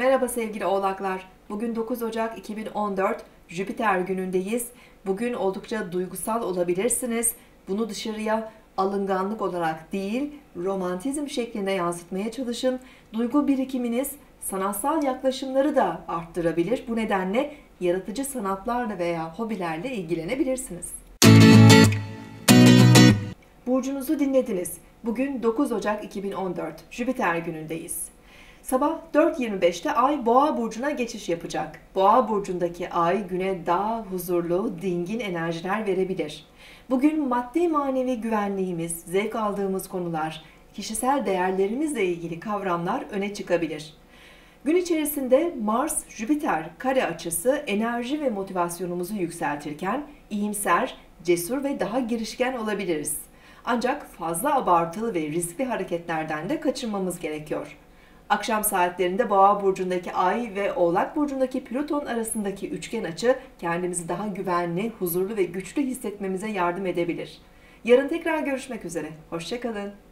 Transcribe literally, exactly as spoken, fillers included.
Merhaba sevgili oğlaklar. Bugün dokuz Ocak iki bin on dört Jüpiter günündeyiz. Bugün oldukça duygusal olabilirsiniz. Bunu dışarıya alınganlık olarak değil, romantizm şeklinde yansıtmaya çalışın. Duygu birikiminiz sanatsal yaklaşımları da arttırabilir. Bu nedenle yaratıcı sanatlarla veya hobilerle ilgilenebilirsiniz. Burcunuzu dinlediniz. Bugün dokuz Ocak iki bin on dört Jüpiter günündeyiz. Sabah dört yirmi beşte Ay Boğa Burcu'na geçiş yapacak. Boğa Burcu'ndaki Ay güne daha huzurlu, dingin enerjiler verebilir. Bugün maddi manevi güvenliğimiz, zevk aldığımız konular, kişisel değerlerimizle ilgili kavramlar öne çıkabilir. Gün içerisinde Mars-Jüpiter kare açısı enerji ve motivasyonumuzu yükseltirken iyimser, cesur ve daha girişken olabiliriz. Ancak fazla abartılı ve riskli hareketlerden de kaçınmamız gerekiyor. Akşam saatlerinde Boğa Burcu'ndaki Ay ve Oğlak Burcu'ndaki Plüton arasındaki üçgen açı kendimizi daha güvenli, huzurlu ve güçlü hissetmemize yardım edebilir. Yarın tekrar görüşmek üzere. Hoşça kalın.